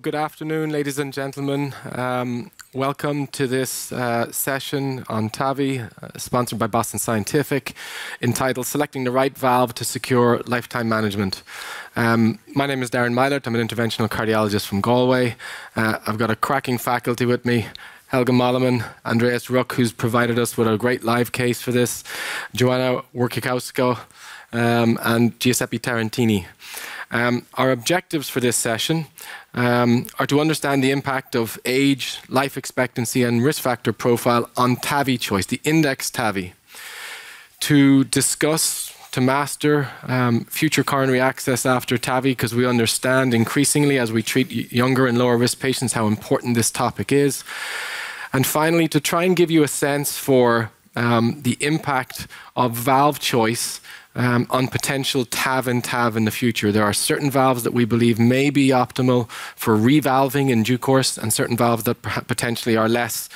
Good afternoon, ladies and gentlemen. Welcome to this session on TAVI, sponsored by Boston Scientific, entitled Selecting the Right Valve to Secure Lifetime Management. My name is Darren Mylotte. I'm an interventional cardiologist from Galway. I've got a cracking faculty with me, Helga Mollerman, Andreas Rück, who's provided us with a great live case for this, Joanna Warkikowsko, and Giuseppe Tarantini. Our objectives for this session are to understand the impact of age, life expectancy, and risk factor profile on TAVI choice, the index TAVI, to discuss, to master future coronary access after TAVI, because we understand increasingly as we treat younger and lower risk patients how important this topic is. And finally, to try and give you a sense for the impact of valve choice on potential TAV and TAV in the future. There are certain valves that we believe may be optimal for revalving in due course, and certain valves that potentially are less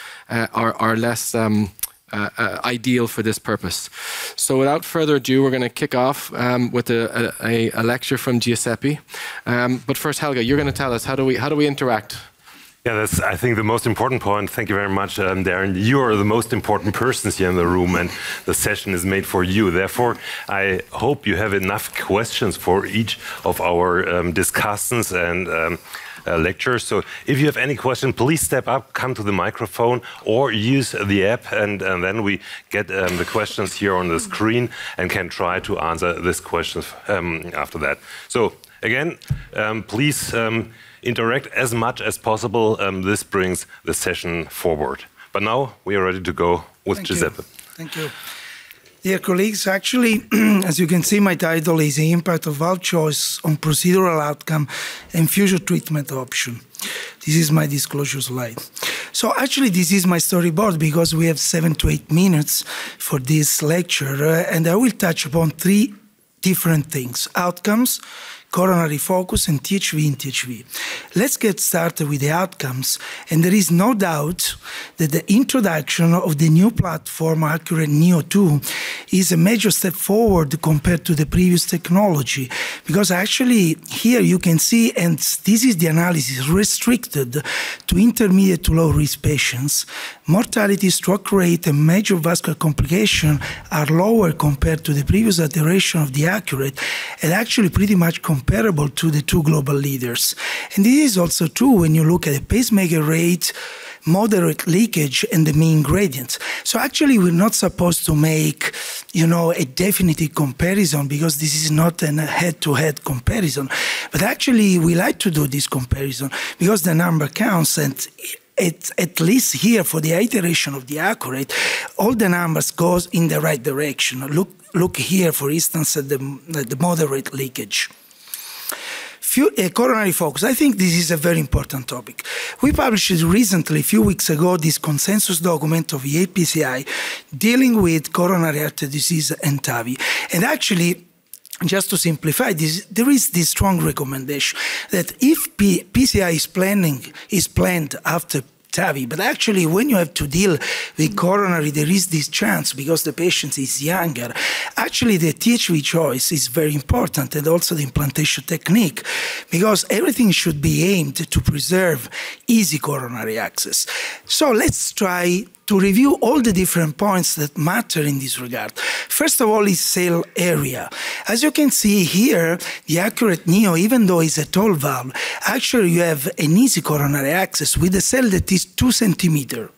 ideal for this purpose. So without further ado, we're going to kick off with a lecture from Giuseppe. But first, Helga, you're going to tell us how do we interact? Yeah, that's, I think, the most important point. Thank you very much, Darren. You are the most important persons here in the room, and the session is made for you. Therefore, I hope you have enough questions for each of our discussants and lecture. So if you have any question, please step up, come to the microphone or use the app, and then we get the questions here on the screen and can try to answer these questions after that. So again, please interact as much as possible. This brings the session forward. But now we are ready to go with Giuseppe. Thank you. Dear colleagues, actually, as you can see, my title is The Impact of Valve Choice on Procedural Outcome and Future Treatment Option. This is my disclosure slide. So actually, this is my storyboard because we have 7 to 8 minutes for this lecture, and I will touch upon three different things: outcomes, coronary focus, and THV in THV. Let's get started with the outcomes, and there is no doubt that the introduction of the new platform, Accurate Neo2, is a major step forward compared to the previous technology, because actually here you can see, and this is the analysis restricted to intermediate to low-risk patients, mortality, stroke rate, and major vascular complication are lower compared to the previous iteration of the Accurate, and actually pretty much comparable to the two global leaders. And this is also true when you look at the pacemaker rate, moderate leakage, and the mean gradient. So actually, we're not supposed to make, you know, a definitive comparison, because this is not a head-to-head comparison. But actually, we like to do this comparison because the number counts, and at least here for the iteration of the Accurate, all the numbers goes in the right direction. Look here, for instance, at the moderate leakage. Coronary focus. I think this is a very important topic. We published recently, a few weeks ago, this consensus document of EAPCI dealing with coronary artery disease and TAVI. And actually, just to simplify this, there is this strong recommendation that if PCI is planned after TAVI, but actually when you have to deal with coronary, there is this chance because the patient is younger. Actually, the THV choice is very important, and also the implantation technique, because everything should be aimed to preserve easy coronary access. So let's try to review all the different points that matter in this regard. First of all is sail area. As you can see here, the Accurate Neo, even though it's a tall valve, actually you have an easy coronary access with a sail that is 2 centimeters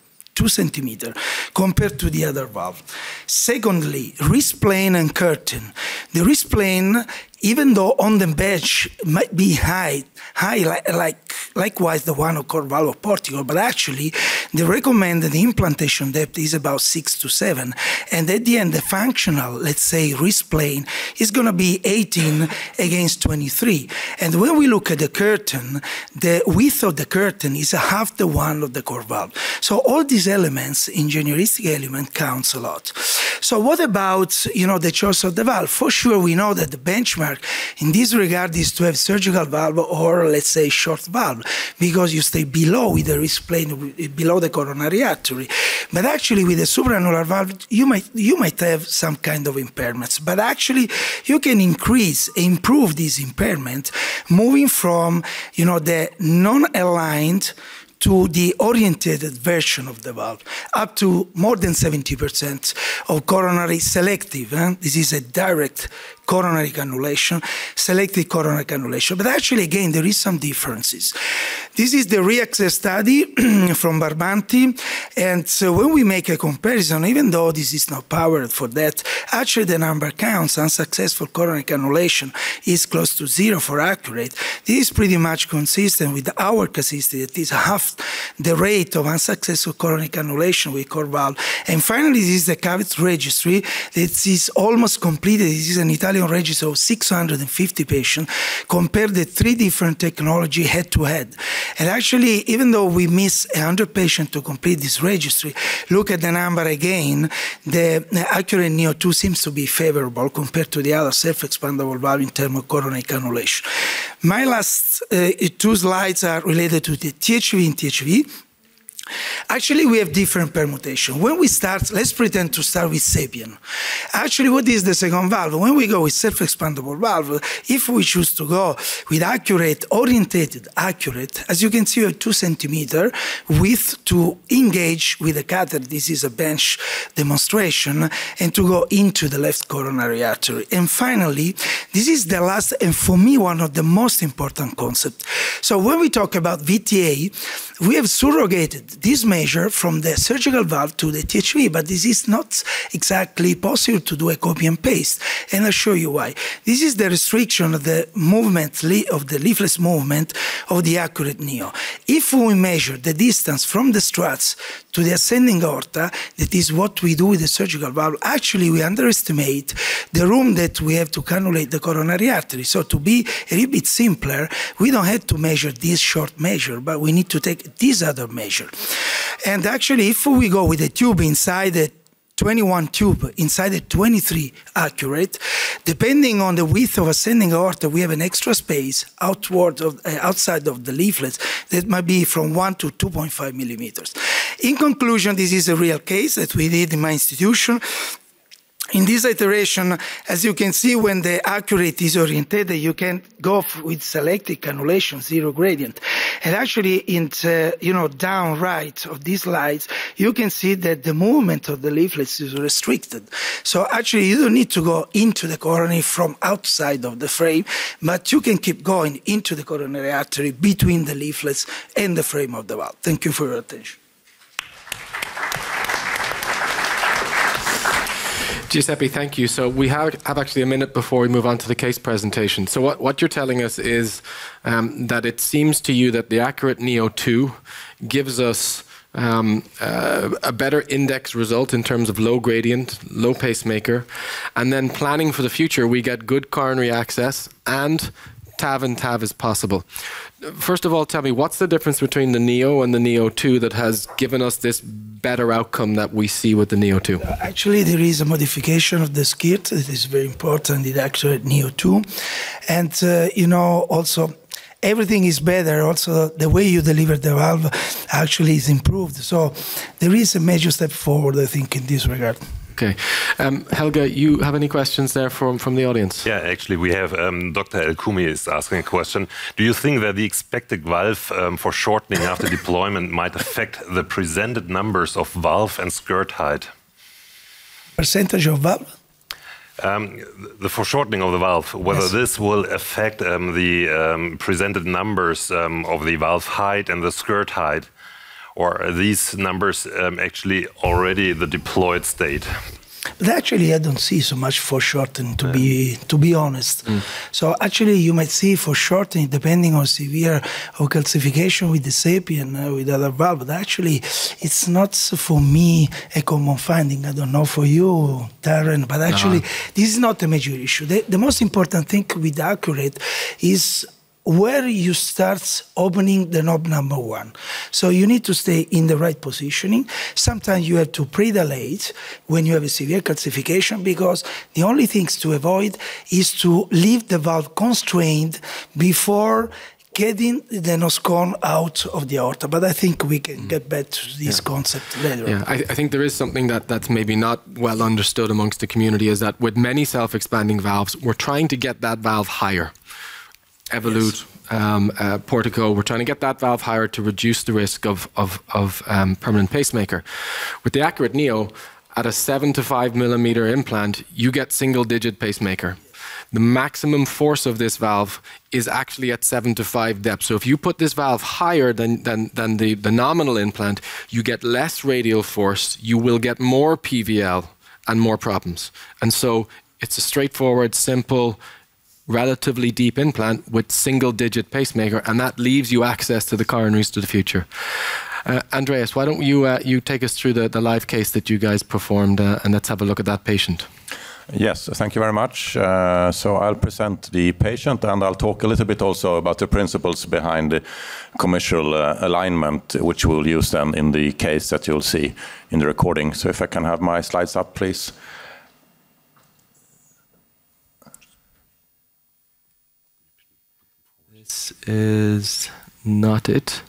compared to the other valve. Secondly, wrist plane and curtain. The wrist plane, even though on the bench might be high, likewise the one of Corval or Portico, but actually the recommended implantation depth is about 6 to 7. And at the end, the functional, let's say, wrist plane is going to be 18 against 23. And when we look at the curtain, the width of the curtain is half the one of the Corval. So all these elements, ingenieuristic element, counts a lot. So what about, you know, the choice of the valve? For sure, we know that the benchmark in this regard is to have surgical valve or, let's say, short valve, because you stay below with the wrist plane, below the coronary artery. But actually, with the supraannular valve, you might have some kind of impairments. But actually, you can increase, improve this impairment, moving from the non-aligned to the orientated version of the valve, up to more than 70% of coronary selective. This is a direct coronary cannulation, selective coronary cannulation. But actually, again, there is some differences. This is the REACCES study from Barbanti. And so when we make a comparison, even though this is not powered for that, actually the number counts, unsuccessful coronary cannulation is close to 0 for Accurate. This is pretty much consistent with our casuistry, that is half the rate of unsuccessful coronary cannulation with Corval. And finally, this is the CAVIT registry. This is almost completed. This is an Italian registry of 650 patients. Compare the three different technology head to head. And actually, even though we miss 100 patients to complete this registry, look at the number again. The Accurate Neo2 seems to be favorable compared to the other self-expandable valve in terms of coronary cannulation. My last two slides are related to the THV and THV. Actually, we have different permutation. When we start, let's pretend to start with Sapien. Actually, what is the second valve? When we go with self-expandable valve, if we choose to go with Accurate, orientated Accurate, as you can see, we have 2 centimeter width to engage with the catheter. This is a bench demonstration, and to go into the left coronary artery. And finally, this is the last, and for me, one of the most important concepts. So when we talk about VTA, we have surrogated this measure from the surgical valve to the THV, but this is not exactly possible to do a copy and paste, and I'll show you why. This is the restriction of the movement, of the leafless movement of the Accurate Neo. If we measure the distance from the struts to the ascending aorta, that is what we do with the surgical valve, actually we underestimate the room that we have to cannulate the coronary artery. So to be a little bit simpler, we don't have to measure this short measure, but we need to take this other measure. And actually, if we go with a tube inside a 21 tube, inside a 23 Accurate, depending on the width of ascending aorta, we have an extra space outward of, outside of the leaflets that might be from 1 to 2.5 millimeters. In conclusion, this is a real case that we did in my institution. In this iteration, as you can see, when the Accurate is orientated, you can go with selective cannulation, zero gradient. And actually, in down right of these slides, you can see that the movement of the leaflets is restricted. So actually, you don't need to go into the coronary from outside of the frame, but you can keep going into the coronary artery between the leaflets and the frame of the valve. Thank you for your attention. Giuseppe, thank you. So we have actually a minute before we move on to the case presentation. So what you're telling us is that it seems to you that the Accurate Neo2 gives us a better index result in terms of low gradient, low pacemaker, and then planning for the future, we get good coronary access and TAV and TAV is possible. First of all, tell me, what's the difference between the Neo and the Neo2 that has given us this better outcome that we see with the Neo2? Actually, there is a modification of the skid that is very important in the Accurate Neo2. And, also, everything is better. Also, the way you deliver the valve actually is improved. So there is a major step forward, I think, in this regard. Okay. Helga, you have any questions there from the audience? Yeah, actually we have Dr. El Kumi is asking a question. Do you think that the expected valve for shortening after deployment might affect the presented numbers of valve and skirt height? Percentage of valve? The foreshortening of the valve, whether yes. This will affect the presented numbers of the valve height and the skirt height. Or are these numbers actually already the deployed state? But actually, I don't see so much foreshortening, to be honest. Mm. So actually, you might see foreshortening depending on severe occulsification with the Sapien, with other valve. But actually, it's not for me a common finding. I don't know for you, Darren. But actually, this is not a major issue. The most important thing with Accurate is where you start opening the knob number one. So you need to stay in the right positioning. Sometimes you have to predilate when you have a severe calcification, because the only things to avoid is to leave the valve constrained before getting the NOSCON out of the aorta, but I think we can get back to this concept later. Yeah, I think there is something that's maybe not well understood amongst the community, is that with many self-expanding valves, we're trying to get that valve higher. Evolute, Portico, we're trying to get that valve higher to reduce the risk of permanent pacemaker. With the Accurate Neo, at a 7 to 5 millimeter implant, you get single-digit pacemaker. The maximum force of this valve is actually at 7 to 5 depth. So if you put this valve higher than the nominal implant, you get less radial force, you will get more PVL and more problems. And so it's a straightforward, simple, relatively deep implant with single-digit pacemaker, and that leaves you access to the coronaries to the future. Andreas, why don't you, you take us through the live case that you guys performed, and let's have a look at that patient. Yes, thank you very much. So I'll present the patient, and I'll talk a little bit also about the principles behind the commercial alignment, which we'll use then in the case that you'll see in the recording. So if I can have my slides up, please. This is not it.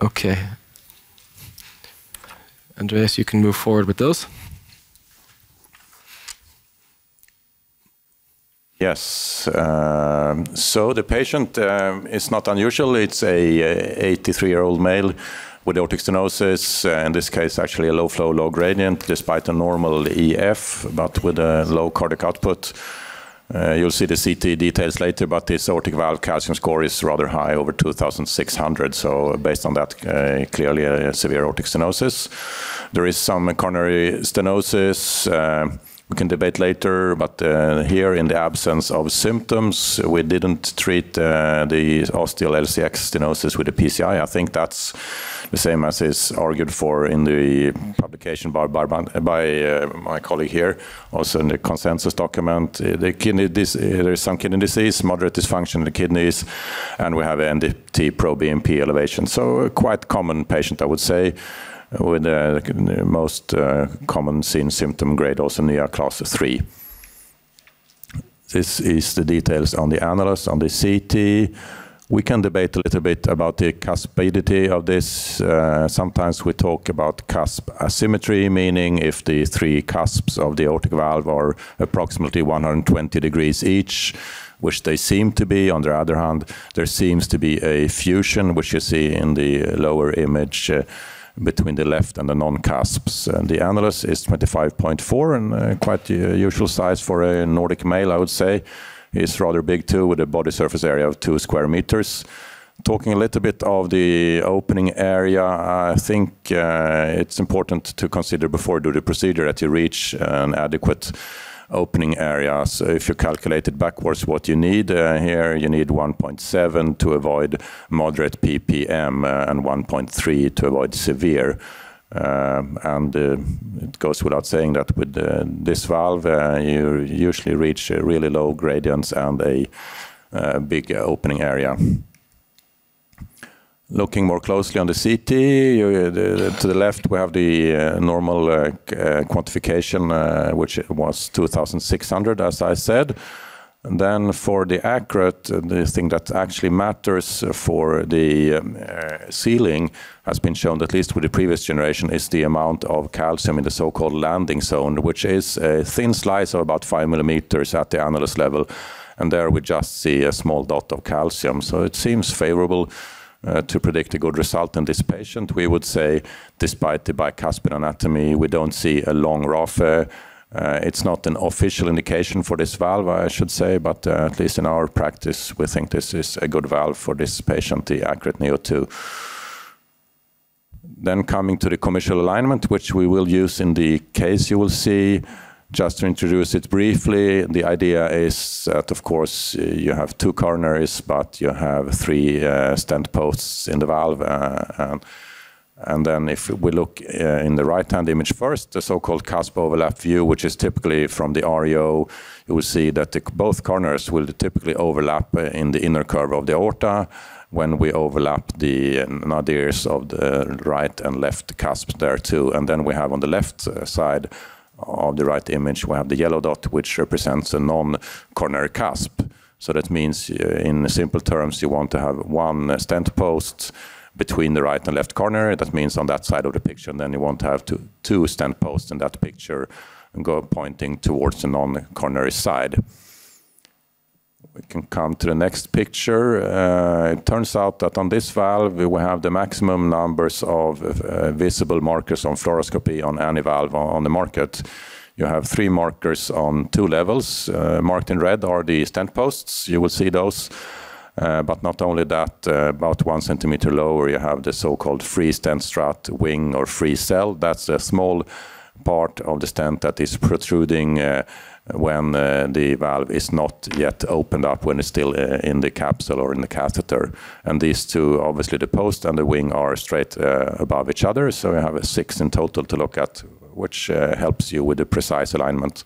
Okay. Andreas, you can move forward with those. Yes. So the patient is not unusual. It's a 83-year-old male with aortic stenosis, in this case actually a low flow, low gradient, despite a normal EF, but with a low cardiac output. You'll see the CT details later, but this aortic valve calcium score is rather high, over 2,600. So based on that, clearly a severe aortic stenosis. There is some coronary stenosis. We can debate later, but here in the absence of symptoms, we didn't treat the ostial LCX stenosis with a PCI. I think that's the same as is argued for in the publication by my colleague here, also in the consensus document. There's some kidney disease, moderate dysfunction in the kidneys, and we have NDT pro BMP elevation. So a quite common patient, I would say, with the most common seen symptom grade, also near class 3. This is the details on the analyst, on the CT. We can debate a little bit about the cuspidity of this. Sometimes we talk about cusp asymmetry, meaning if the three cusps of the aortic valve are approximately 120 degrees each, which they seem to be. On the other hand, there seems to be a fusion, which you see in the lower image, between the left and the non-cusps. And the annulus is 25.4, and quite usual size for a Nordic male, I would say. He's rather big too, with a body surface area of 2 square meters. Talking a little bit of the opening area, I think it's important to consider before you do the procedure that you reach an adequate opening area. So if you calculate it backwards what you need, here you need 1.7 to avoid moderate PPM and 1.3 to avoid severe. It goes without saying that with this valve, you usually reach really low gradients and a big opening area. Looking more closely on the CT, to the left we have the normal quantification, which was 2,600, as I said. And then for the accurate, the thing that actually matters for the ceiling has been shown, at least with the previous generation, is the amount of calcium in the so-called landing zone, which is a thin slice of about 5 millimeters at the annulus level. And there we just see a small dot of calcium. So it seems favorable. To predict a good result in this patient, we would say, despite the bicuspid anatomy, we don't see a long RAFE. It's not an official indication for this valve, I should say, but at least in our practice, we think this is a good valve for this patient, the Accurate Neo2. Then coming to the commercial alignment, which we will use in the case you will see. Just to introduce it briefly, the idea is that, of course, you have two coronaries, but you have three stent posts in the valve. And then if we look in the right-hand image first, the so-called cusp overlap view, which is typically from the REO, you will see that both coronaries will typically overlap in the inner curve of the aorta. when we overlap the nadirs of the right and left cusp there too. And then we have on the left side of the right image, we have the yellow dot, which represents a non-coronary cusp. So that means in simple terms, you want to have one stent post between the right and left coronary. That means on that side of the picture, and then you want to have two stent posts in that picture and go pointing towards the non-coronary side. We can come to the next picture. It turns out that on this valve, we have the maximum numbers of visible markers on fluoroscopy on any valve on the market. You have three markers on two levels. Marked in red are the stent posts. You will see those. But not only that, about 1 centimeter lower, you have the so-called free stent strut wing or free cell. That's a small part of the stent that is protruding when the valve is not yet opened up, when it's still in the capsule or in the catheter. And these two, obviously the post and the wing, are straight above each other. So you have a 6 in total to look at, which helps you with the precise alignment.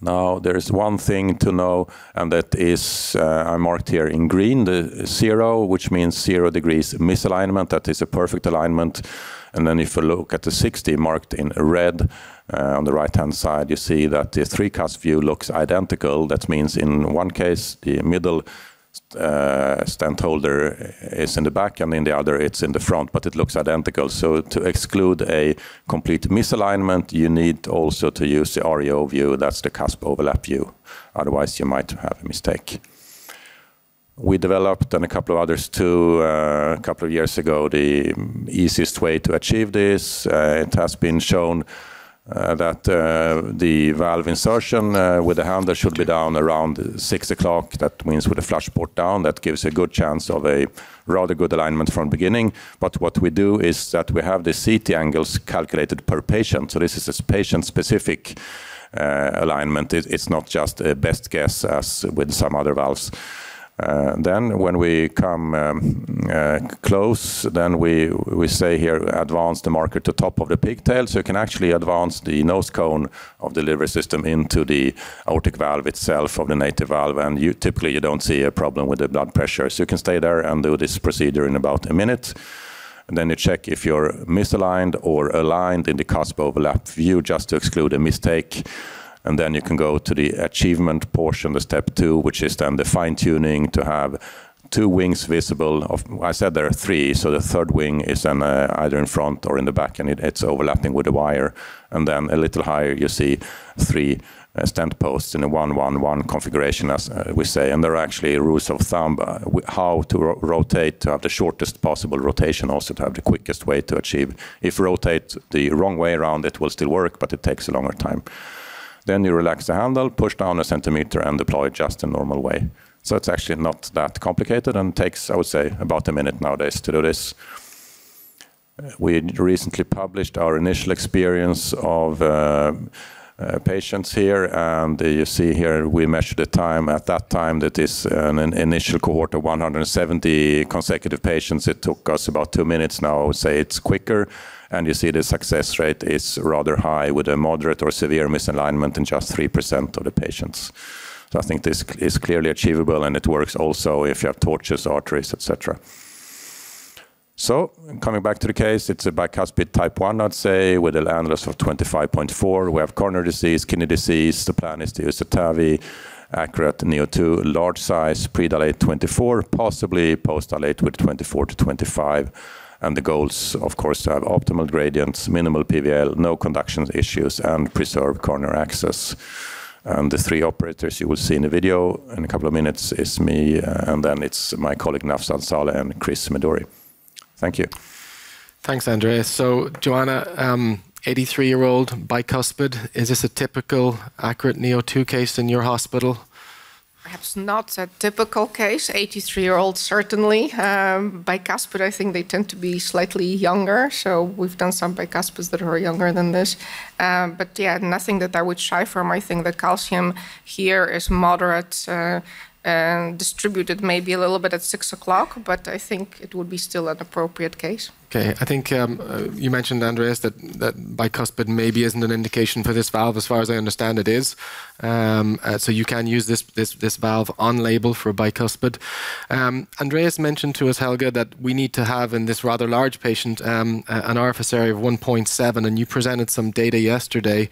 Now, there's one thing to know, and that is, I marked here in green, the 0, which means 0 degrees misalignment. That is a perfect alignment. And then if you look at the 60 marked in red, on the right-hand side, you see that the three-cusp view looks identical. That means in one case, the middle stent holder is in the back, and in the other, it's in the front, but it looks identical. So to exclude a complete misalignment, you need also to use the REO view. That's the cusp overlap view. Otherwise, you might have a mistake. We developed, and a couple of others too, a couple of years ago, the easiest way to achieve this. It has been shown that the valve insertion with the handle should be down around 6 o'clock. That means with the flush port down, that gives a good chance of a rather good alignment from the beginning. But what we do is that we have the CT angles calculated per patient. So this is a patient-specific alignment. It's not just a best guess as with some other valves. Then when we come close, then we say here, advance the marker to top of the pigtail. So you can actually advance the nose cone of the delivery system into the aortic valve itself of the native valve. And typically you don't see a problem with the blood pressure. So you can stay there and do this procedure in about a minute. And then you check if you're misaligned or aligned in the cusp overlap view, just to exclude a mistake. And then you can go to the achievement portion, the step 2, which is then the fine-tuning to have two wings visible. I said there are three, so the third wing is then either in front or in the back, and it's overlapping with the wire. And then a little higher, you see three stent posts in a 1-1-1 configuration, as we say. And there are actually rules of thumb how to rotate to have the shortest possible rotation, also to have the quickest way to achieve. If you rotate the wrong way around, it will still work, but it takes a longer time. Then you relax the handle, push down 1 centimeter, and deploy just a normal way. So it's actually not that complicated, and takes, I would say, about a minute nowadays to do this. We recently published our initial experience of patients here, and you see here we measured the time. At that time, that is an initial cohort of 170 consecutive patients. It took us about 2 minutes. Now I would say it's quicker. And you see the success rate is rather high, with a moderate or severe misalignment in just 3% of the patients. So I think this is clearly achievable, and it works also if you have tortuous arteries, etc. So coming back to the case, it's a bicuspid type 1, I'd say, with an annulus of 25.4. We have coronary disease, kidney disease. The plan is to use a TAVI, Accurate Neo2, large size, predilate 24, possibly postdilate with 24 to 25. And the goals, of course, to have optimal gradients, minimal PVL, no conduction issues, and preserve coronary access. And the three operators you will see in the video in a couple of minutes is me, and then it's my colleague Nafsan Saleh and Chris Maduri. Thank you. Thanks, Andreas. So, Joanna, 83-year-old bicuspid, is this a typical Accurate Neo2 case in your hospital? Perhaps not a typical case, 83-year-old certainly. Bicuspid, I think they tend to be slightly younger, so we've done some bicuspids that are younger than this. But yeah, nothing that I would shy from. I think the calcium here is moderate, and distributed maybe a little bit at 6 o'clock, but I think it would be still an appropriate case. Okay, I think you mentioned, Andreas, that bicuspid maybe isn't an indication for this valve. As far as I understand, it is. So you can use this valve on label for bicuspid. Andreas mentioned to us, Helga, that we need to have in this rather large patient an RFS area of 1.7, and you presented some data yesterday,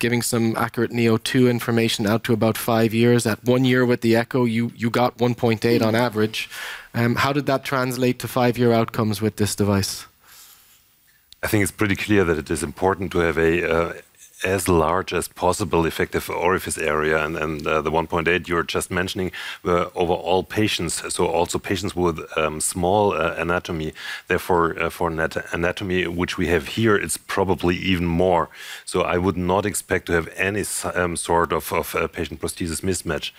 giving some Accurate Neo2 information out to about 5 years. At 1 year with the echo, you got 1.8 on average. How did that translate to 5-year outcomes with this device? I think it's pretty clear that it is important to have a as large as possible effective orifice area, and the 1.8 you were just mentioning were overall patients, so also patients with small anatomy. Therefore, for anatomy which we have here, it's probably even more. So I would not expect to have any sort of patient prosthesis mismatch,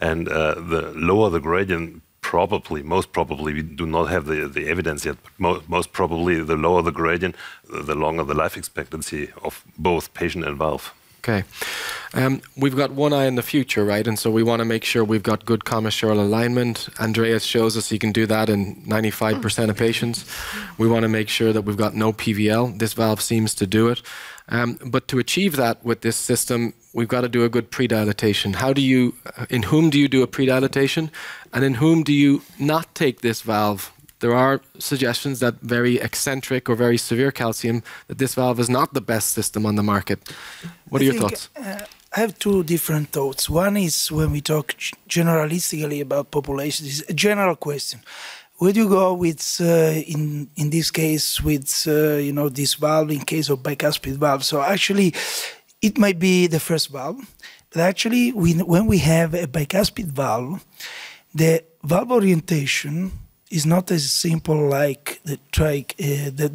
and the lower the gradient, probably, most probably, we do not have the evidence yet, but most probably the lower the gradient, the longer the life expectancy of both patient and valve. Okay. We've got one eye in the future, right? And so we want to make sure we've got good commissural alignment. Andreas shows us he can do that in 95% of patients. We want to make sure that we've got no PVL. This valve seems to do it. But to achieve that with this system, we've got to do a good predilatation. How do you, in whom do you do a predilatation, and in whom do you not take this valve? There are suggestions that very eccentric or very severe calcium, that this valve is not the best system on the market. What are your thoughts? I have two different thoughts. One is when we talk generalistically about populations, it's a general question. Would you go with, in this case, with you know, this valve in case of bicuspid valve? So actually, it might be the first valve, but actually, when we have a bicuspid valve, the valve orientation is not as simple like the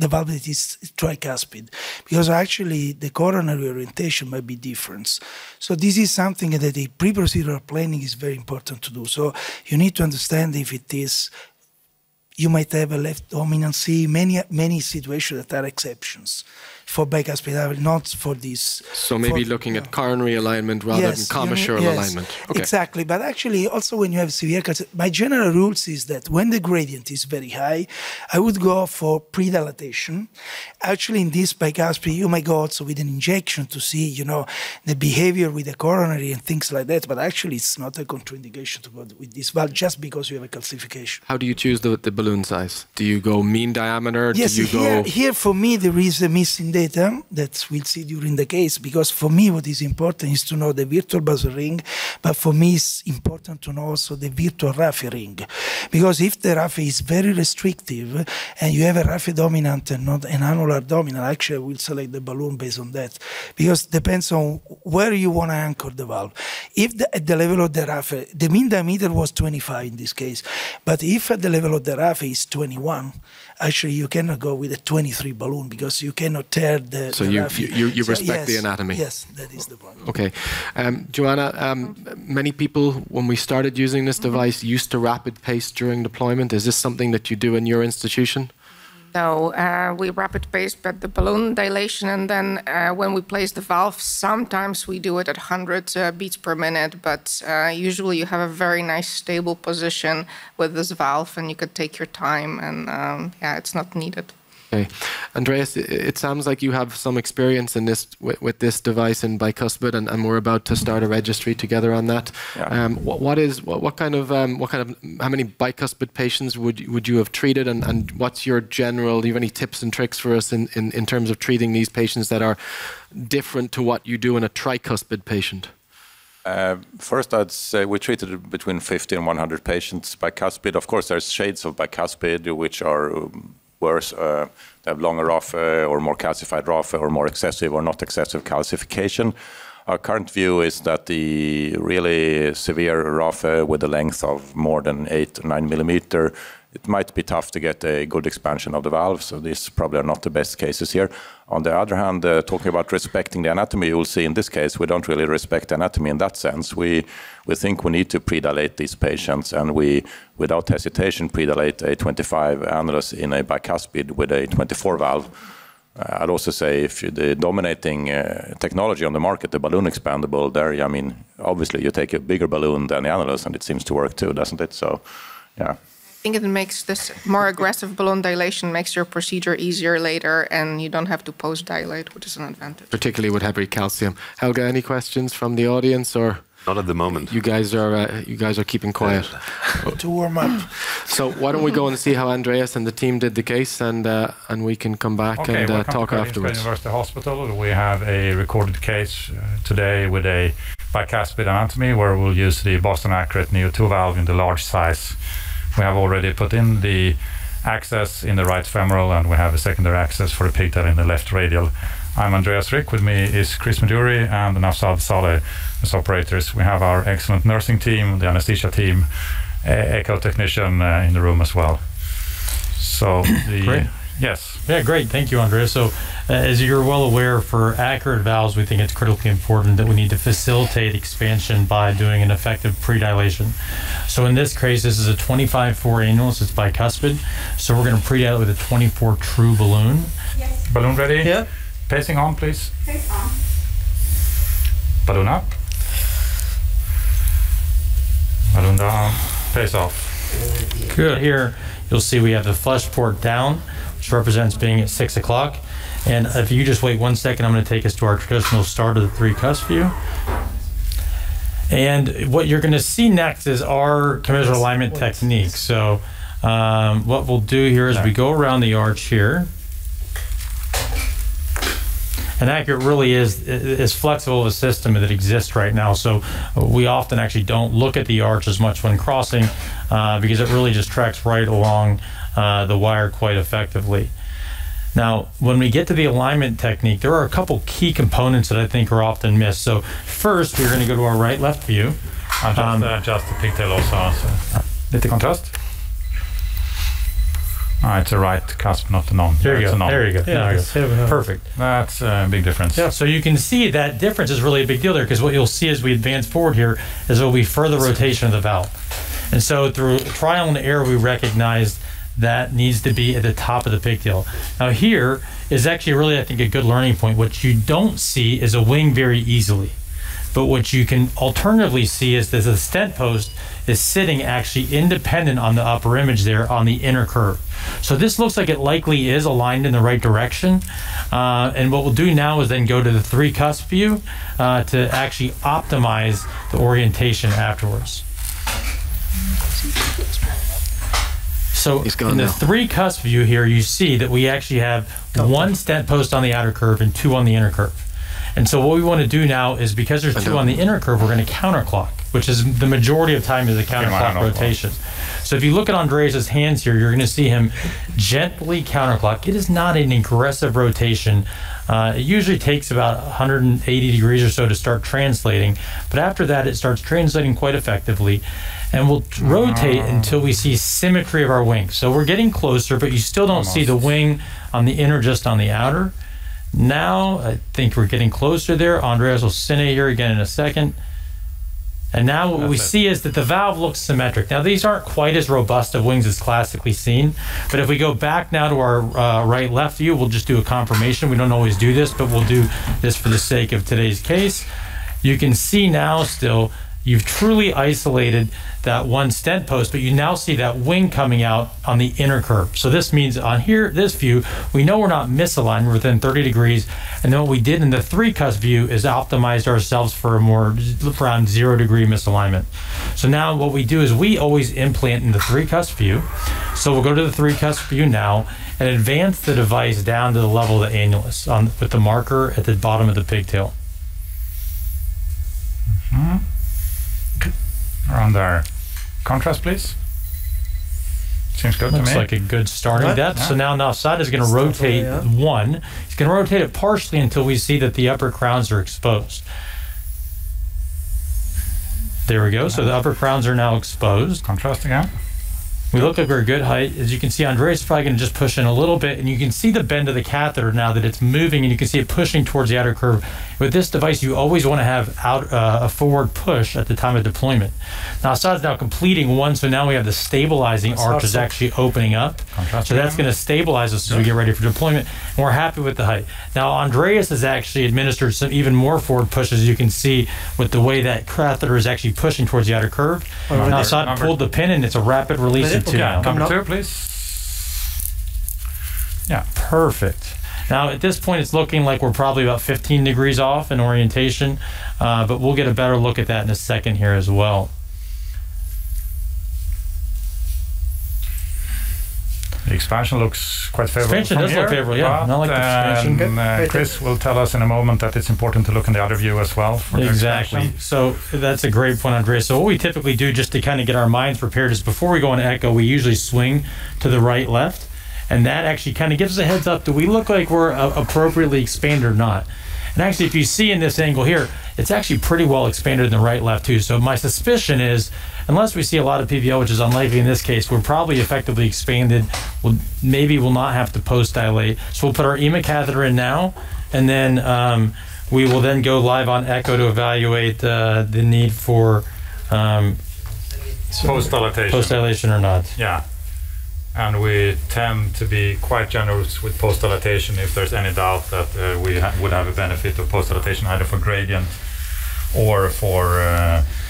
valve that is tricuspid, because actually the coronary orientation might be different. So this is something that the pre-procedural planning is very important to do. So you need to understand if it is. You might have a left dominancy, many situations that are exceptions for bicuspid, not for this. So maybe looking at coronary alignment rather than commissural alignment. Okay. Exactly, but actually also when you have severe calcium, my general rules is that when the gradient is very high, I would go for predilatation. Actually in this bicuspid, you might go also with an injection to see, you know, the behavior with the coronary and things like that, but actually it's not a contraindication to go with this valve just because you have a calcification. How do you choose the balloon size? Do you go mean diameter? Yes, do you go... Here for me there is a missing data that we'll see during the case, because for me what is important is to know the virtual basal ring, but for me it's important to know also the virtual raphe ring, because if the raphe is very restrictive and you have a raphe dominant and not an annular dominant, actually I will select the balloon based on that, because it depends on where you want to anchor the valve. If at the level of the raphe, the mean diameter was 25 in this case, but if at the level of the raphe is 21, actually you cannot go with a 23 balloon because you cannot tear the So you respect the anatomy. Yes, that is the point. Okay. Joanna, many people, when we started using this device, used to rapid pace during deployment. Is this something that you do in your institution? No, we rapid pace, but the balloon dilation, and then when we place the valve, sometimes we do it at 100 beats per minute, but usually you have a very nice stable position with this valve and you could take your time, and yeah, it's not needed. Okay. Andreas, it sounds like you have some experience in this with this device in bicuspid, and we're about to start a registry together on that. Yeah. How many bicuspid patients would you have treated, and what's your general? Do you have any tips and tricks for us in terms of treating these patients that are different to what you do in a tricuspid patient? First, I'd say we treated between 50 and 100 patients bicuspid. Of course, there's shades of bicuspid which are worse, they have longer raphe or more calcified raphe or more excessive or not excessive calcification. Our current view is that the really severe raphe with a length of more than 8 or 9 millimeter, it might be tough to get a good expansion of the valve, so these probably are not the best cases here. On the other hand, talking about respecting the anatomy, you will see in this case we don't really respect anatomy in that sense. We think we need to predilate these patients, and we, without hesitation, predilate a 25 annulus in a bicuspid with a 24 valve. I'd also say if the dominating technology on the market, the balloon expandable, there, I mean, obviously you take a bigger balloon than the annulus, and it seems to work too, doesn't it? So, yeah. think it makes this more aggressive balloon dilation, makes your procedure easier later, and you don't have to post-dilate, which is an advantage. Particularly with hypercalcium. Helga, any questions from the audience or? Not at the moment. You guys are keeping quiet. To warm up. So why don't we go and see how Andreas and the team did the case, and we can come back and talk afterwards. Carlin University Hospital. We have a recorded case today with a bicuspid anatomy where we'll use the Boston Accurate Neo2 valve in the large size. We have already put in the access in the right femoral, and we have a secondary access for a pigtail in the left radial. I'm Andreas Rück. With me is Chris Maduri and Nafsan Saleh as operators. We have our excellent nursing team, the anesthesia team, echo technician in the room as well. So, great. Yes. Yeah, great. Thank you, Andreas. So, as you're well aware, for accurate valves, we think it's critically important that we need to facilitate expansion by doing an effective predilation. So, in this case, this is a 25-4 annulus. It's bicuspid. So, we're going to predilate with a 24 true balloon. Yes. Balloon ready? Yeah. Pacing on, please. Pace on. Balloon up. Balloon down. Pace off. Good. Here, you'll see we have the flush port down, which represents being at 6 o'clock. And if you just wait 1 second, I'm going to take us to our traditional start of the three-cusp view. And what you're going to see next is our commissive alignment technique. So what we'll do here is we go around the arch here. And Accurate really is as flexible of a system that exists right now. So we often actually don't look at the arch as much when crossing because it really just tracks right along the wire quite effectively. Now, when we get to the alignment technique, there are a couple key components that I think are often missed. So first, we're going to go to our right-left view. I'll adjust the pigtail also. So. Little contrast. Oh, it's a right cusp, not a non. There you go. There you go. Yeah, there you go. Perfect. That's a big difference. Yeah. So you can see that difference is really a big deal there, because what you'll see as we advance forward here is there will be further rotation of the valve. And so through trial and error, we recognized that needs to be at the top of the pigtail. Now here is actually really, I think, a good learning point. What you don't see is a wing very easily. But what you can alternatively see is that the stent post is sitting actually independent on the upper image there on the inner curve. So this looks like it likely is aligned in the right direction. And what we'll do now is then go to the three cusp view to actually optimize the orientation afterwards. So in the three cusp view here, you see that we actually have one stent post on the outer curve and two on the inner curve. And so what we want to do now is, because there's two on the inner curve, we're going to counterclock, which is the majority of time is a counterclock rotation. So if you look at Andreas' hands here, you're going to see him gently counterclock. It is not an aggressive rotation. It usually takes about 180 degrees or so to start translating. But after that, it starts translating quite effectively. And we'll rotate until we see symmetry of our wing. So we're getting closer, but you still don't see the wing on the inner, just on the outer. Now, I think we're getting closer there. Andreas will cine here again in a second. And now what we see is that the valve looks symmetric. Now, these aren't quite as robust of wings as classically seen. But if we go back now to our right-left view, we'll just do a confirmation. We don't always do this, but we'll do this for the sake of today's case. You can see now still you've truly isolated that one stent post, but you now see that wing coming out on the inner curve. So this means on here, this view, we know we're not misaligned, we're within 30 degrees. And then what we did in the three cusp view is optimized ourselves for a more around 0 degree misalignment. So now what we do is we always implant in the three cusp view. So we'll go to the three cusp view now and advance the device down to the level of the annulus with the marker at the bottom of the pigtail. Mm-hmm. Around there. Contrast, please. Seems good to me. Looks like a good starting depth. Yeah. So now Nafsan is going to rotate one. He's going to rotate it partially until we see that the upper crowns are exposed. There we go. So the upper crowns are now exposed. Contrast again. We look like we're a good height. As you can see, Andreas is probably going to just push in a little bit, and you can see the bend of the catheter now that it's moving, and you can see it pushing towards the outer curve. With this device, you always want to have out, a forward push at the time of deployment. Now, Assad's now completing one, so now we have the stabilizing arch is actually opening up. So that's going to stabilize us as we get ready for deployment, and we're happy with the height. Now, Andreas has actually administered some even more forward pushes, as you can see, with the way that catheter is actually pushing towards the outer curve. Now, Assad pulled the pin, and it's a rapid release to now. Come through, please. Yeah, perfect. Now, at this point, it's looking like we're probably about 15 degrees off in orientation, but we'll get a better look at that in a second here as well. The expansion looks quite favorable. Expansion does look favorable, yeah. Not like the expansion. And Chris will tell us in a moment that it's important to look in the other view as well. For exactly. So that's a great point, Andreas. So what we typically do just to kind of get our minds prepared is before we go into echo, we usually swing to the right, left. And that actually kind of gives us a heads up, do we look like we're appropriately expanded or not? And actually, if you see in this angle here, it's actually pretty well expanded in the right, left too. So my suspicion is, unless we see a lot of PVL, which is unlikely in this case, we're probably effectively expanded. We'll not have to post-dilate. So we'll put our EMA catheter in now, and then we will then go live on echo to evaluate the need for post-dilation. Post-dilation or not. Yeah. And we tend to be quite generous with post-dilatation if there's any doubt that we would have a benefit of post-dilatation either for gradient or for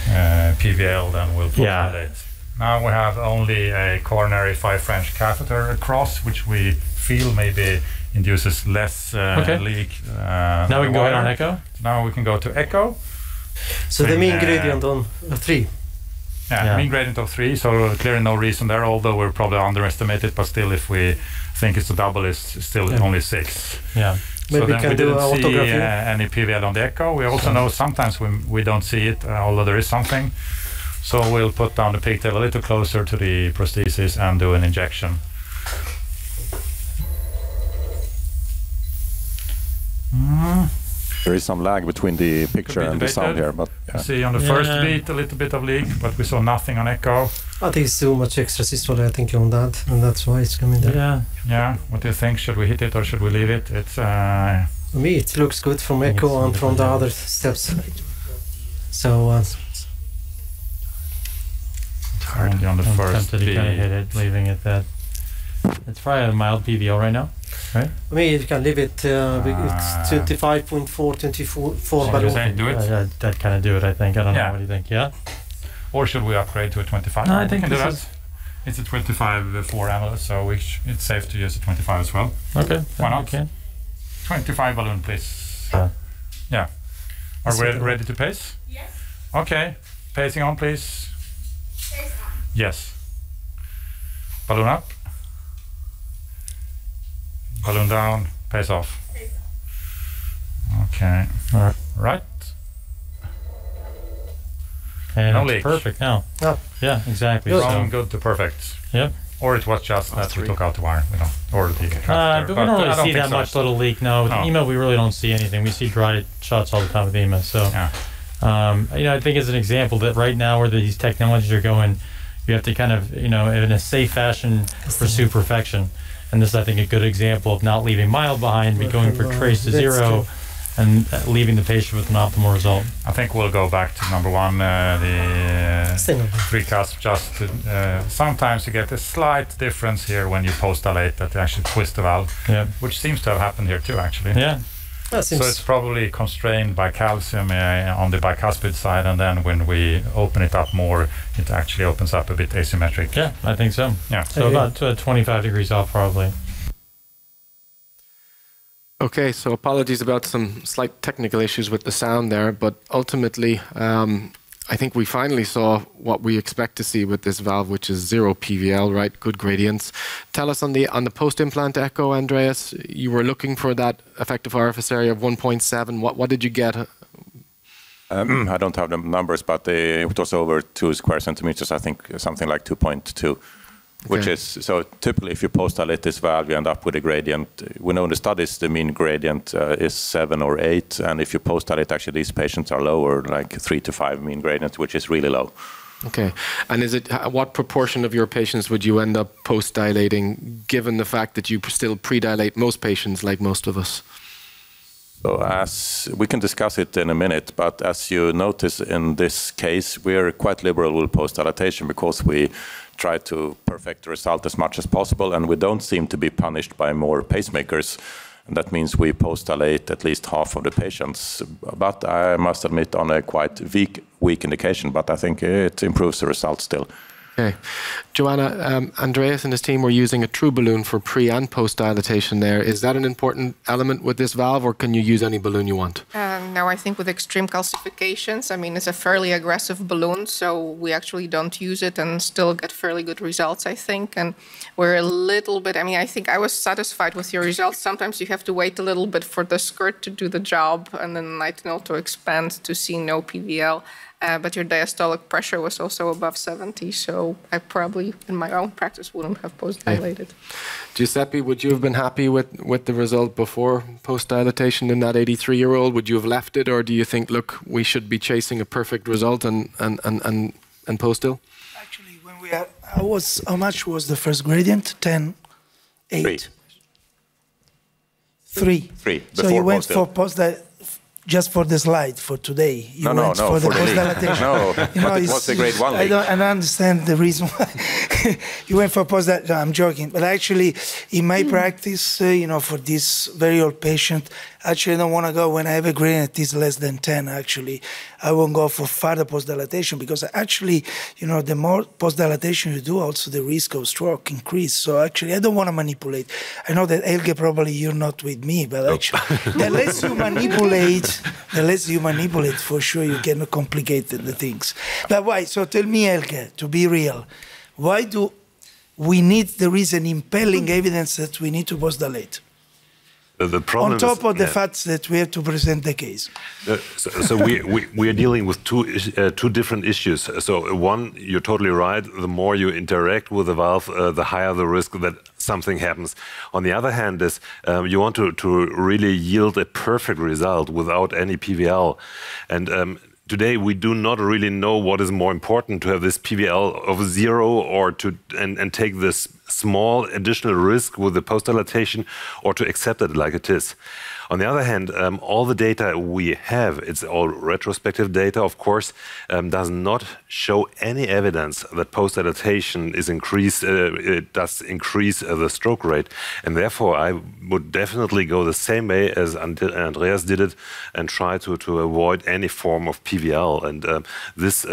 PVL, then we'll post-dilate. Yeah. Now we have only a coronary 5 French catheter across, which we feel maybe induces less leak. Now we can go ahead on echo? Now we can go to echo. So the mean gradient on 3. Yeah, mean gradient of 3, so clearly no reason there, although we're probably underestimated, but still if we think it's a double, it's still only 6. Yeah. So maybe then we didn't see any PVL on the echo. We also know sometimes we don't see it, although there is something. So we'll put down the pigtail a little closer to the prosthesis and do an injection. There is some lag between the picture and the sound here, but see on the first beat a little bit of leak, but we saw nothing on echo. I think it's too much extra systole, I think, on that, and that's why it's coming down. Yeah. Yeah. What do you think? Should we hit it or should we leave it? It's for me, it looks good from echo and from the other steps. So it's hard on the first beat. Kind of hit it, leaving it that. It's probably a mild PVL right now, right? I mean, you can leave it, it's 25.4, 24 balloon. Do it? That kind of do it, I think. I don't know, what do you think, yeah? Or should we upgrade to a 25? No, I think do that. It's a 25.4 analyst, so it's safe to use a 25 as well. Okay. Why not? 25 balloon, please. Yeah. Are we ready to pace? Yes. Okay. Pacing on, please. Pace on. Yes. Balloon up. Balloon down, pace off. Okay. All right. And no leaks. Perfect now. Oh. Yeah, exactly. From good to perfect. Yep. Or it was just that we took out the wire. We don't, or the but we don't really see that much little leak. No, with EMA we really don't see anything. We see dry shots all the time with EMA. So, you know, I think as an example that right now where these technologies are going, you have to kind of, you know, in a safe fashion pursue perfection. And this is, I think, a good example of not leaving mild behind, but going for trace to zero and leaving the patient with an optimal result. I think we'll go back to number one, the recast. Just to, sometimes you get a slight difference here when you post-dilate that you actually twist the valve, which seems to have happened here too, actually. Yeah. So it's probably constrained by calcium on the bicuspid side, and then when we open it up more, it actually opens up a bit asymmetric. Yeah, I think so. Yeah. So about 25 degrees off, probably. Okay, so apologies about some slight technical issues with the sound there, but ultimately, I think we finally saw what we expect to see with this valve, which is 0 PVL, right? Good gradients. Tell us on the post-implant echo, Andreas, you were looking for that effective orifice area of 1.7. What did you get? I don't have the numbers, but it was over 2 square centimeters, I think something like 2.2. Which is, so typically if you post-dilate this valve, you end up with a gradient. We know in the studies the mean gradient is 7 or 8, and if you post-dilate, actually these patients are lower, like 3 to 5 mean gradients, which is really low. Okay, and is it what proportion of your patients would you end up post-dilating, given the fact that you still pre-dilate most patients, like most of us? So as we can discuss it in a minute, but as you notice in this case, we're quite liberal with post-dilatation because we try to perfect the result as much as possible, and we don't seem to be punished by more pacemakers. And that means we post-dilate at least half of the patients. But I must admit, on a quite weak indication, but I think it improves the result still. Okay. Joanna, Andreas and his team were using a true balloon for pre and post dilatation there. Is that an important element with this valve, or can you use any balloon you want? No, I think with extreme calcifications, I mean, it's a fairly aggressive balloon, so we actually don't use it and still get fairly good results, I think. And we're a little bit, I mean, I think I was satisfied with your results. Sometimes you have to wait a little bit for the skirt to do the job and then nitinol to expand to see no PVL. But your diastolic pressure was also above 70, so I probably, in my own practice, wouldn't have post-dilated. Hey. Giuseppe, would you have been happy with the result before post-dilatation in that 83-year-old? Would you have left it, or do you think, look, we should be chasing a perfect result and post-dil? Actually, when we had, how much was the first gradient? 10, 8? 3. So you went for post-dilatation. Just for the slide for today, you went for the post-dilatation. It was the grade 1 leak. I don't understand the reason why you went for post-dilatation. No, I'm joking. But actually, in my practice, you know, for this very old patient, actually I don't want to go when I have a gradient that is less than 10, actually. I won't go for further post-dilatation because actually, you know, the more post-dilatation you do, also the risk of stroke increase. So actually, I don't want to manipulate. I know that, Helga, probably you're not with me, but actually, the less you manipulate, the less you manipulate, for sure, you can complicate the things. But why? So tell me, Helga, to be real, why do we need, there is an impelling evidence that we need to post-dilate? The problem on top is, of the facts that we have to present the case. So we are dealing with two different issues. So one, you're totally right. The more you interact with the valve, the higher the risk that something happens. On the other hand, is you want to really yield a perfect result without any PVL. And today we do not really know what is more important, to have this PVL of 0 or and take this small additional risk with the post-dilatation, or to accept it like it is. On the other hand, all the data we have, it's all retrospective data, of course, does not show any evidence that post-dilatation is increased, it does increase the stroke rate. And therefore, I would definitely go the same way as Andreas did it and try to avoid any form of PVL. And this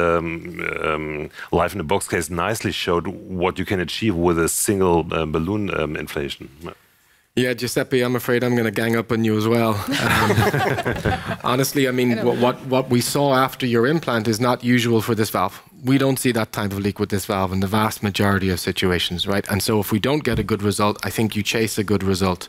Life in a Box case nicely showed what you can achieve with a single balloon inflation. Yeah, Giuseppe, I'm afraid I'm going to gang up on you as well. Honestly, I mean, what we saw after your implant is not usual for this valve. We don't see that type of leak with this valve in the vast majority of situations, right? And so if we don't get a good result, I think you chase a good result.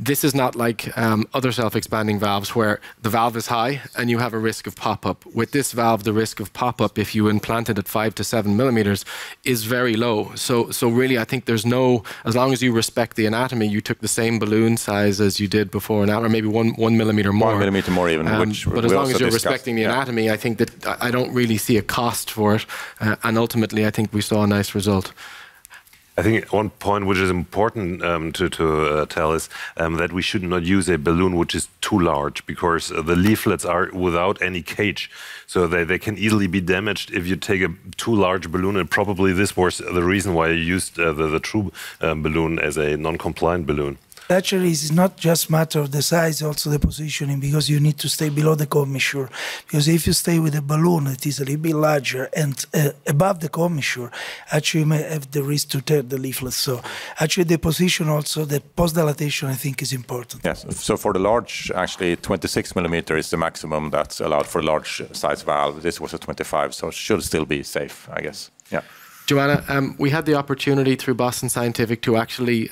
This is not like other self-expanding valves where the valve is high and you have a risk of pop-up. With this valve, the risk of pop-up, if you implant it at 5 to 7 millimeters, is very low. So really, I think there's no, as long as you respect the anatomy, you took the same balloon size as you did before now, or maybe one millimeter more. 1 millimeter more even, which we also discussed. But as long as you're respecting the anatomy, I think that I don't really see a cost for it. And ultimately, I think we saw a nice result. I think one point which is important to tell is that we should not use a balloon which is too large, because the leaflets are without any cage. So they can easily be damaged if you take a too large balloon, and probably this was the reason why you used the true balloon as a non-compliant balloon. Actually, it's not just a matter of the size, also the positioning, because you need to stay below the commissure. Because if you stay with a balloon that is a little bit larger and above the commissure, actually you may have the risk to tear the leaflet. So actually the position also, the post-dilatation, I think is important. Yes, so for the large, actually 26 millimeter is the maximum that's allowed for large size valve. This was a 25, so it should still be safe, I guess. Yeah. Joanna, we had the opportunity through Boston Scientific to actually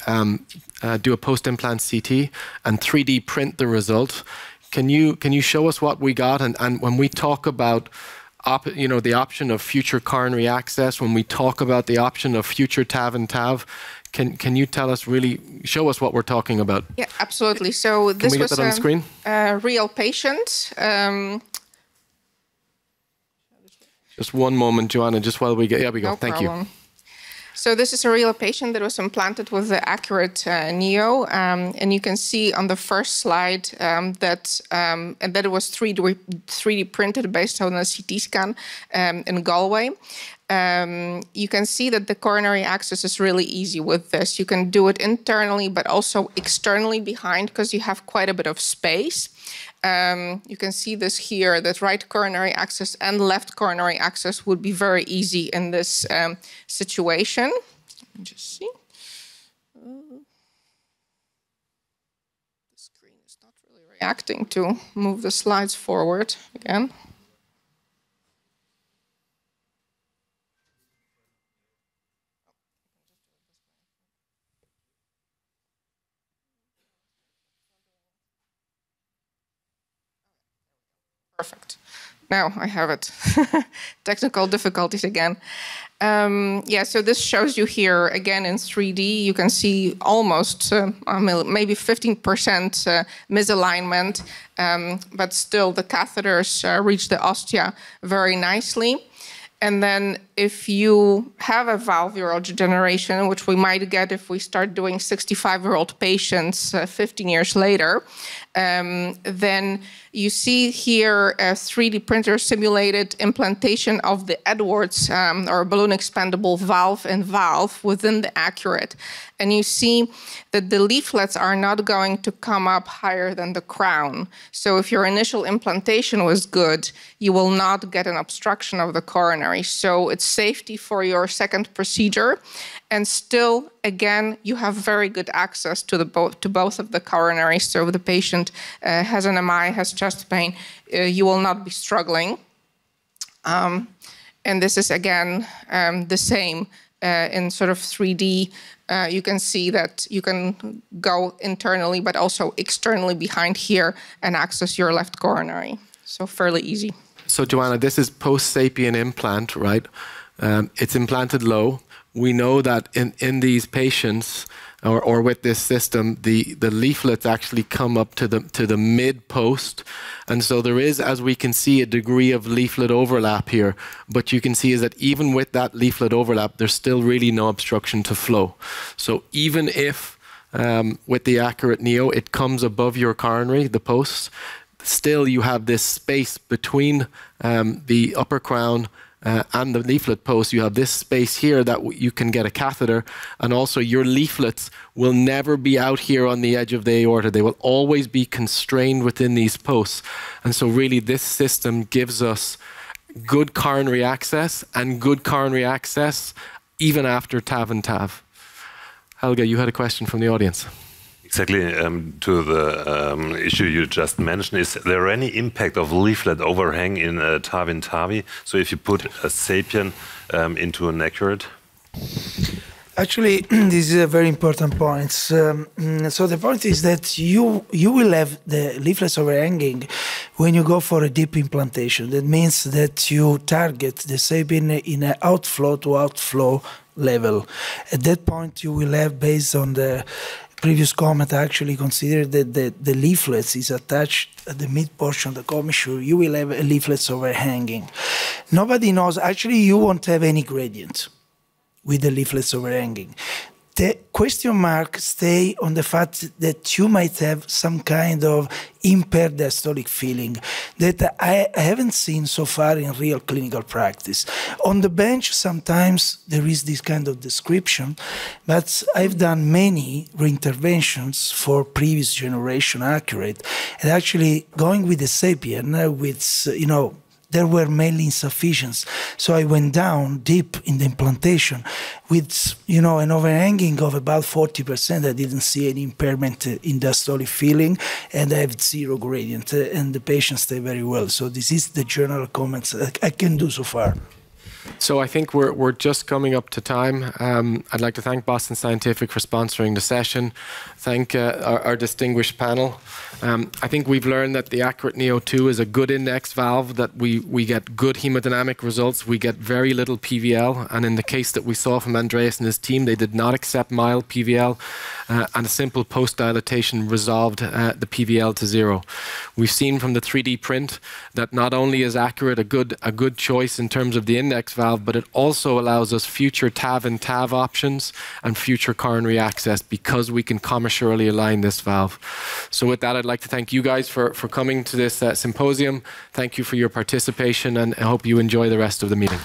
do a post-implant CT and 3D print the result. Can you show us what we got? And when we talk about the option of future coronary access, when we talk about the option of future TAV and TAV, can you tell us, really show us what we're talking about? Yeah, absolutely. So this was that on screen? A real patient. Just one moment, Joanna, just while we get... Yeah, we go. No Thank problem. You. So this is a real patient that was implanted with the Accurate Neo, and you can see on the first slide that it was 3D printed based on a CT scan in Galway. you can see that the coronary access is really easy with this. You can do it internally, but also externally behind, because you have quite a bit of space. You can see this here, that right coronary access and left coronary access would be very easy in this situation. Let me just see. The screen is not really reacting to move the slides forward again. Perfect. Now I have it. Technical difficulties again. Yeah, so this shows you here again in 3D. You can see almost maybe 15% misalignment, but still the catheters reach the ostia very nicely. And then if you have a valvular degeneration, which we might get if we start doing 65-year-old patients 15 years later, then you see here a 3D printer simulated implantation of the Edwards or balloon expandable valve in valve within the Accurate. And you see that the leaflets are not going to come up higher than the crown. So if your initial implantation was good, you will not get an obstruction of the coronary. So it's safety for your second procedure. And still, again, you have very good access to, both of the coronaries. So if the patient has an MI, has chest pain, you will not be struggling. And this is, again, the same in sort of 3D. You can see that you can go internally, but also externally behind here and access your left coronary. So fairly easy. So, Joanna, this is post-Sapien implant, right? It's implanted low. We know that in these patients, or with this system, the leaflets actually come up to the mid-post. And so there is, as we can see, a degree of leaflet overlap here. But you can see is that even with that leaflet overlap, there's still really no obstruction to flow. So even if with the Accurate Neo, it comes above your coronary, the posts, still you have this space between the upper crown and the leaflet post. You have this space here that you can get a catheter, and also your leaflets will never be out here on the edge of the aorta. They will always be constrained within these posts. And so really this system gives us good coronary access, and good coronary access even after TAV and TAV. Helga, you had a question from the audience. Exactly, to the issue you just mentioned, is there any impact of leaflet overhang in TAVI and TAVI? So if you put a Sapien into an Accurate? Actually, this is a very important point. So the point is that you will have the leaflets overhanging when you go for a deep implantation. That means that you target the Sapien in an outflow to outflow level. At that point, you will have, based on the previous comment, actually considered that the leaflets is attached at the mid portion of the commissure. You will have a leaflets overhanging. Nobody knows. Actually, you won't have any gradient with the leaflets overhanging. The question mark stay on the fact that you might have some kind of impaired diastolic feeling that I haven't seen so far in real clinical practice. On the bench, sometimes there is this kind of description, but I've done many reinterventions for previous generation Accurate, and actually going with the Sapien, with, you know, there were mainly insufficiencies. So I went down deep in the implantation with, you know, an overhanging of about 40%. I didn't see any impairment in diastolic feeling, and I have zero gradient, and the patients stay very well. So this is the general comments I can do so far. So I think we're just coming up to time. I'd like to thank Boston Scientific for sponsoring the session. Thank our distinguished panel. I think we've learned that the Accurate Neo2 is a good index valve, that we get good hemodynamic results, we get very little PVL, and in the case that we saw from Andreas and his team, they did not accept mild PVL, and a simple post-dilatation resolved the PVL to zero. We've seen from the 3D print that not only is Accurate a good choice in terms of the index valve, but it also allows us future TAV and TAV options and future coronary access because we can commissurally align this valve. So with that, I'd like to thank you guys for coming to this symposium. Thank you for your participation, and I hope you enjoy the rest of the meeting.